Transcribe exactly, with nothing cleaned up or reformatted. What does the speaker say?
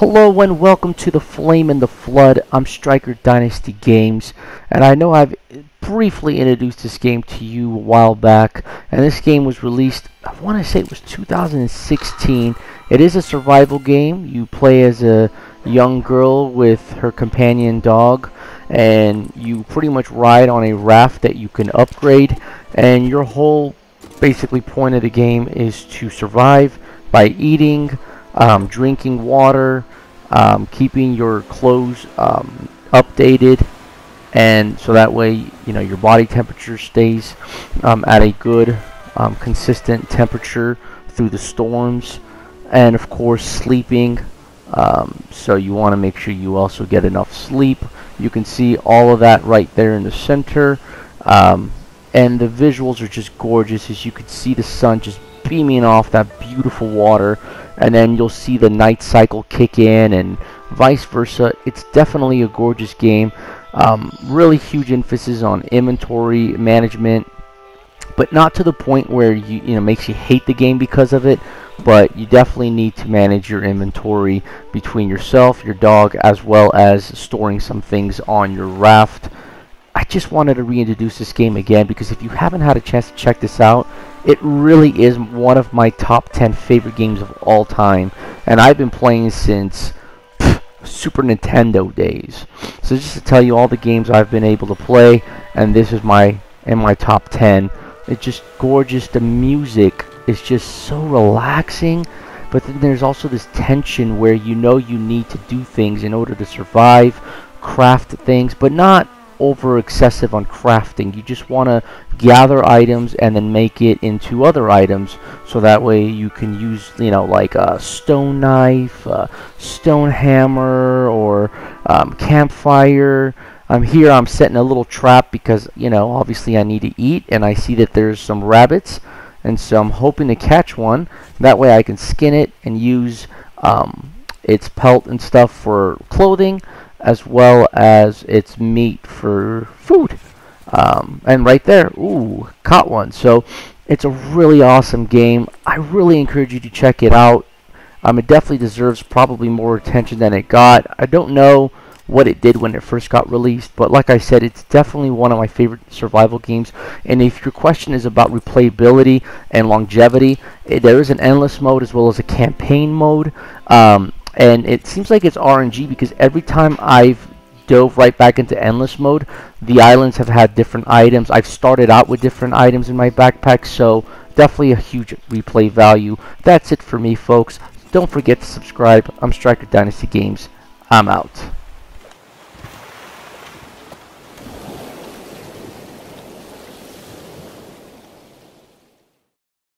Hello and welcome to the Flame in the Flood. I'm Striker Dynasty Games, and I know I've briefly introduced this game to you a while back, and this game was released, I want to say it was two thousand sixteen. It is a survival game. You play as a young girl with her companion dog, and you pretty much ride on a raft that you can upgrade, and your whole basically point of the game is to survive by eating, Um, drinking water, um, keeping your clothes um, updated, and so that way you know your body temperature stays um, at a good um, consistent temperature through the storms, and of course sleeping, um, so you want to make sure you also get enough sleep. You can see all of that right there in the center, um, and the visuals are just gorgeous, as you can see the sun just beaming off that beautiful water, and then you'll see the night cycle kick in and vice versa. It's definitely a gorgeous game. Um, really huge emphasis on inventory management, but not to the point where you you know makes you hate the game because of it, but you definitely need to manage your inventory between yourself, your dog, as well as storing some things on your raft. I just wanted to reintroduce this game again because if you haven't had a chance to check this out, it really is one of my top ten favorite games of all time, and I've been playing since pff, Super Nintendo days. So just to tell you all the games I've been able to play, and this is my in my top ten. It's just gorgeous. The music is just so relaxing, but then there's also this tension where you know you need to do things in order to survive, craft things, but not over excessive on crafting. You just want to gather items and then make it into other items, so that way you can use you know like a stone knife, a stone hammer, or um, campfire. I'm um, here I'm setting a little trap because you know obviously I need to eat, and I see that there's some rabbits, and so I'm hoping to catch one. That way I can skin it and use um, its pelt and stuff for clothing, as well as its meat for food. Um, and right there, ooh, caught one. So it's a really awesome game. I really encourage you to check it out. Um, it definitely deserves probably more attention than it got. I don't know what it did when it first got released, but like I said, it's definitely one of my favorite survival games. And if your question is about replayability and longevity, it, there is an endless mode as well as a campaign mode. Um, And it seems like it's R N G because every time I've dove right back into endless mode, the islands have had different items. I've started out with different items in my backpack, so definitely a huge replay value. That's it for me, folks. Don't forget to subscribe. I'm Striker Dynasty Games. I'm out.